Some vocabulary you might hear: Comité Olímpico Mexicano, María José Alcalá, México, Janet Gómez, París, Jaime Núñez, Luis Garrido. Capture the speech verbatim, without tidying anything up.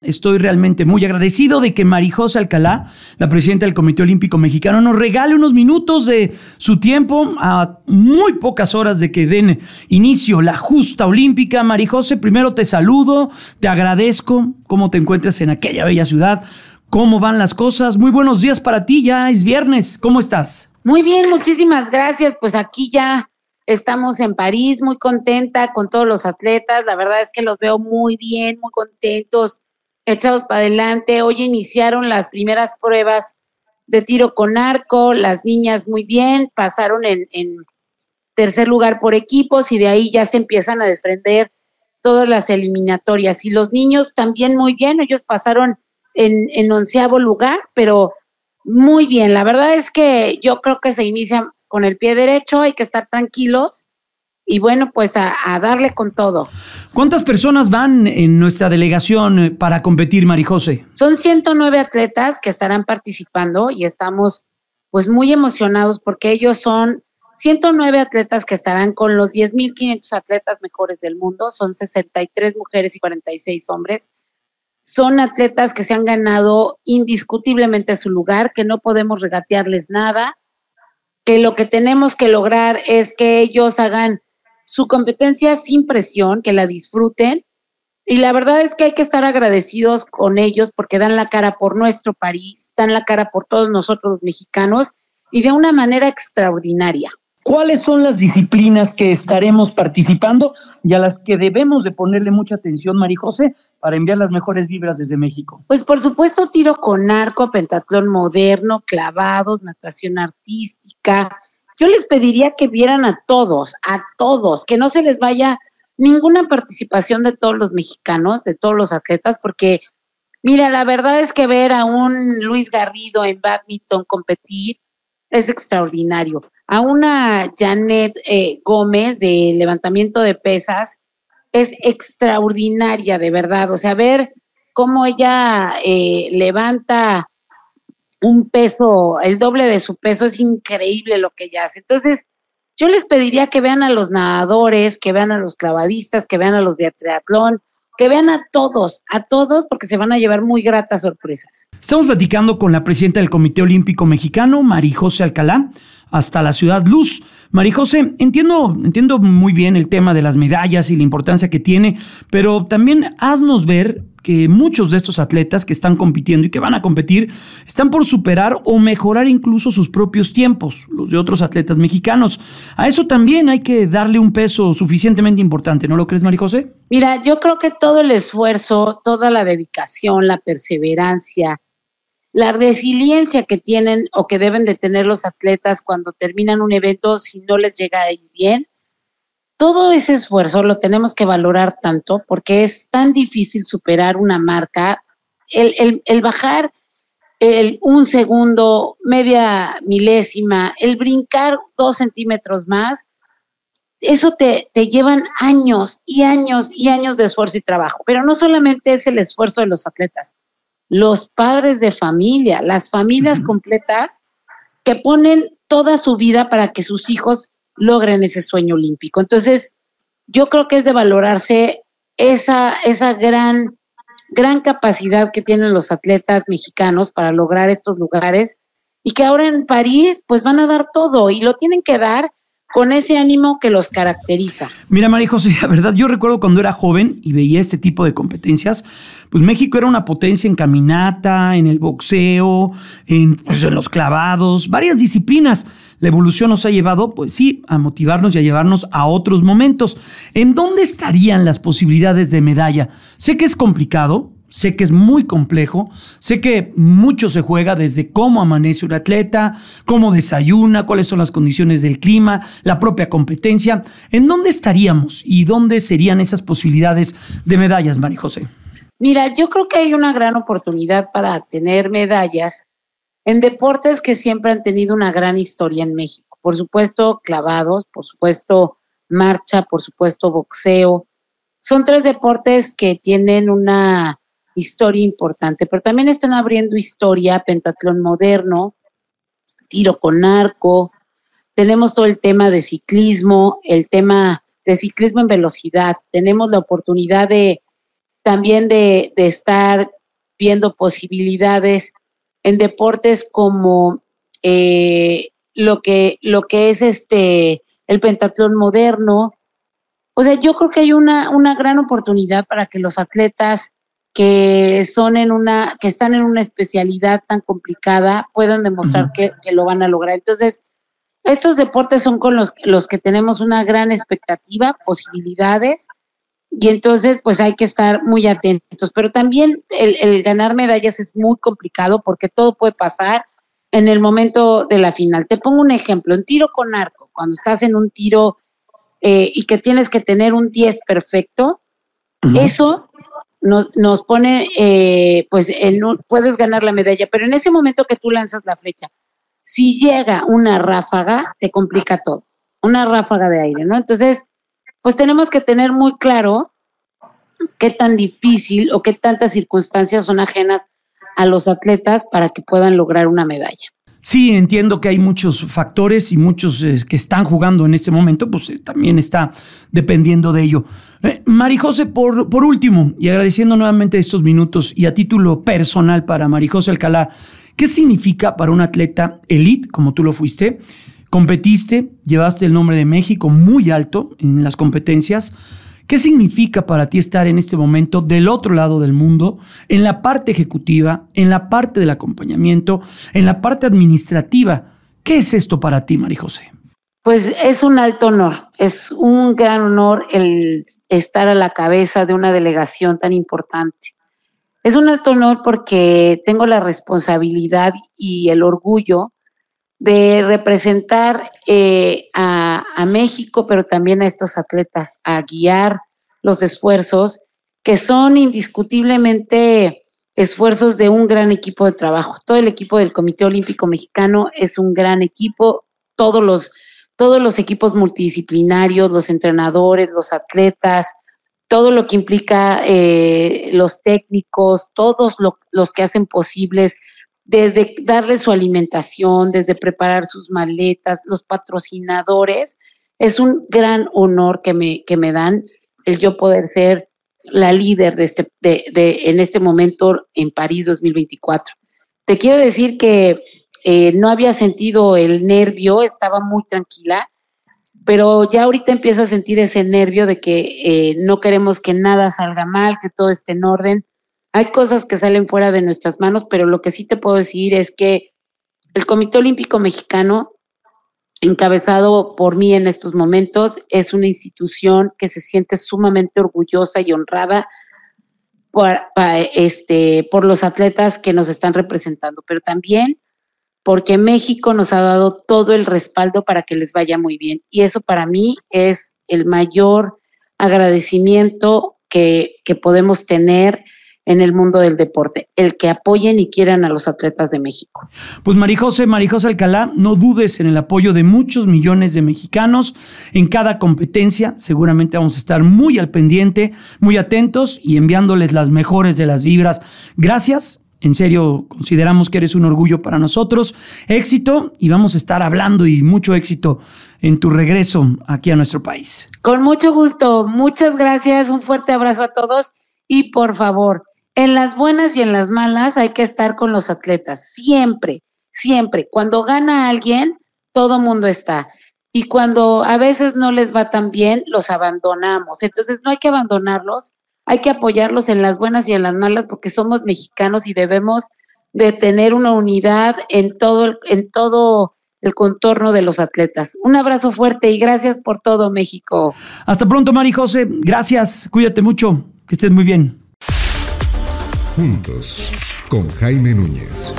Estoy realmente muy agradecido de que María José Alcalá, la presidenta del Comité Olímpico Mexicano, nos regale unos minutos de su tiempo a muy pocas horas de que den inicio la justa olímpica. María José, primero te saludo, te agradezco cómo te encuentras en aquella bella ciudad, cómo van las cosas. Muy buenos días para ti, ya es viernes, ¿cómo estás? Muy bien, muchísimas gracias, pues aquí ya estamos en París, muy contenta con todos los atletas, la verdad es que los veo muy bien, muy contentos, echados para adelante. Hoy iniciaron las primeras pruebas de tiro con arco, las niñas muy bien, pasaron en, en tercer lugar por equipos y de ahí ya se empiezan a desprender todas las eliminatorias. Y los niños también muy bien, ellos pasaron en, en onceavo lugar, pero muy bien. La verdad es que yo creo que se inicia con el pie derecho, hay que estar tranquilos. Y bueno, pues a, a darle con todo. ¿Cuántas personas van en nuestra delegación para competir, María José? Son ciento nueve atletas que estarán participando y estamos pues muy emocionados porque ellos son ciento nueve atletas que estarán con los diez mil quinientos atletas mejores del mundo. Son sesenta y tres mujeres y cuarenta y seis hombres. Son atletas que se han ganado indiscutiblemente su lugar, que no podemos regatearles nada, que lo que tenemos que lograr es que ellos hagan su competencia sin presión, que la disfruten, y la verdad es que hay que estar agradecidos con ellos porque dan la cara por nuestro país, dan la cara por todos nosotros los mexicanos y de una manera extraordinaria. ¿Cuáles son las disciplinas que estaremos participando y a las que debemos de ponerle mucha atención, María José, para enviar las mejores vibras desde México? Pues por supuesto tiro con arco, pentatlón moderno, clavados, natación artística. Yo les pediría que vieran a todos, a todos, que no se les vaya ninguna participación de todos los mexicanos, de todos los atletas, porque, mira, la verdad es que ver a un Luis Garrido en bádminton competir es extraordinario. A una Janet eh, Gómez de levantamiento de pesas es extraordinaria, de verdad. O sea, ver cómo ella eh, levanta un peso, el doble de su peso, es increíble lo que ella hace. Entonces, yo les pediría que vean a los nadadores, que vean a los clavadistas, que vean a los de triatlón, que vean a todos, a todos, porque se van a llevar muy gratas sorpresas. Estamos platicando con la presidenta del Comité Olímpico Mexicano, María José Alcalá, hasta la Ciudad Luz. María José, entiendo, entiendo muy bien el tema de las medallas y la importancia que tiene, pero también haznos ver que muchos de estos atletas que están compitiendo y que van a competir están por superar o mejorar incluso sus propios tiempos, los de otros atletas mexicanos. A eso también hay que darle un peso suficientemente importante, ¿no lo crees, María José? Mira, yo creo que todo el esfuerzo, toda la dedicación, la perseverancia, la resiliencia que tienen o que deben de tener los atletas cuando terminan un evento si no les llega a ir bien, todo ese esfuerzo lo tenemos que valorar tanto porque es tan difícil superar una marca, el, el, el bajar el un segundo, media milésima, el brincar dos centímetros más, eso te, te llevan años y años y años de esfuerzo y trabajo, pero no solamente es el esfuerzo de los atletas, los padres de familia, las familias completas que ponen toda su vida para que sus hijos logren ese sueño olímpico. Entonces, yo creo que es de valorarse esa, esa gran, gran capacidad que tienen los atletas mexicanos para lograr estos lugares y que ahora en París pues van a dar todo y lo tienen que dar con ese ánimo que los caracteriza. Mira, María José, la verdad, yo recuerdo cuando era joven y veía este tipo de competencias, pues México era una potencia en caminata, en el boxeo, en, pues, en los clavados, varias disciplinas. La evolución nos ha llevado, pues sí, a motivarnos y a llevarnos a otros momentos. ¿En dónde estarían las posibilidades de medalla? Sé que es complicado, sé que es muy complejo, sé que mucho se juega desde cómo amanece un atleta, cómo desayuna, cuáles son las condiciones del clima, la propia competencia. ¿En dónde estaríamos y dónde serían esas posibilidades de medallas, María José? Mira, yo creo que hay una gran oportunidad para tener medallas en deportes que siempre han tenido una gran historia en México. Por supuesto, clavados, por supuesto, marcha, por supuesto, boxeo. Son tres deportes que tienen una historia importante, pero también están abriendo historia, pentatlón moderno, tiro con arco, tenemos todo el tema de ciclismo, el tema de ciclismo en velocidad, tenemos la oportunidad de también de, de estar viendo posibilidades en deportes como eh, lo que lo que es este el pentatlón moderno. O sea, yo creo que hay una una gran oportunidad para que los atletas que son en una que están en una especialidad tan complicada puedan demostrar uh-huh. que, que lo van a lograr. Entonces, estos deportes son con los los que tenemos una gran expectativa, posibilidades, y entonces pues hay que estar muy atentos. Pero también el, el ganar medallas es muy complicado porque todo puede pasar en el momento de la final. Te pongo un ejemplo, en tiro con arco, cuando estás en un tiro eh, y que tienes que tener un diez perfecto, uh-huh. eso nos, nos pone, eh, pues en un, puedes ganar la medalla, pero en ese momento que tú lanzas la flecha, si llega una ráfaga, te complica todo, una ráfaga de aire, ¿no? Entonces, pues tenemos que tener muy claro qué tan difícil o qué tantas circunstancias son ajenas a los atletas para que puedan lograr una medalla. Sí, entiendo que hay muchos factores y muchos eh, que están jugando en este momento, pues eh, también está dependiendo de ello. Eh, María José, por, por último, y agradeciendo nuevamente estos minutos y a título personal para María José Alcalá, ¿qué significa para un atleta elite, como tú lo fuiste? Competiste, llevaste el nombre de México muy alto en las competencias. ¿Qué significa para ti estar en este momento del otro lado del mundo, en la parte ejecutiva, en la parte del acompañamiento, en la parte administrativa? ¿Qué es esto para ti, María José? Pues es un alto honor, es un gran honor el estar a la cabeza de una delegación tan importante. Es un alto honor porque tengo la responsabilidad y el orgullo de representar eh, a, a México, pero también a estos atletas, a guiar los esfuerzos, que son indiscutiblemente esfuerzos de un gran equipo de trabajo. Todo el equipo del Comité Olímpico Mexicano es un gran equipo, todos los, todos los equipos multidisciplinarios, los entrenadores, los atletas, todo lo que implica eh, los técnicos, todos lo, los que hacen posibles, desde darle su alimentación, desde preparar sus maletas, los patrocinadores. Es un gran honor que me, que me dan el yo poder ser la líder de este, de, de, en este momento en París dos mil veinticuatro. Te quiero decir que eh, no había sentido el nervio, estaba muy tranquila, pero ya ahorita empiezo a sentir ese nervio de que eh, no queremos que nada salga mal, que todo esté en orden. Hay cosas que salen fuera de nuestras manos, pero lo que sí te puedo decir es que el Comité Olímpico Mexicano, encabezado por mí en estos momentos, es una institución que se siente sumamente orgullosa y honrada por, este, por los atletas que nos están representando, pero también porque México nos ha dado todo el respaldo para que les vaya muy bien. Y eso para mí es el mayor agradecimiento que, que podemos tener en el mundo del deporte, el que apoyen y quieran a los atletas de México. Pues María José, María José Alcalá, no dudes en el apoyo de muchos millones de mexicanos en cada competencia. Seguramente vamos a estar muy al pendiente, muy atentos y enviándoles las mejores de las vibras. Gracias. En serio, consideramos que eres un orgullo para nosotros. Éxito, y vamos a estar hablando, y mucho éxito en tu regreso aquí a nuestro país. Con mucho gusto. Muchas gracias. Un fuerte abrazo a todos. Y por favor, en las buenas y en las malas hay que estar con los atletas. Siempre, siempre. Cuando gana alguien, todo mundo está. Y cuando a veces no les va tan bien, los abandonamos. Entonces no hay que abandonarlos, hay que apoyarlos en las buenas y en las malas porque somos mexicanos y debemos de tener una unidad en todo el, en todo el contorno de los atletas. Un abrazo fuerte y gracias por todo, México. Hasta pronto, María José. Gracias. Cuídate mucho. Que estés muy bien. Juntos con Jaime Núñez.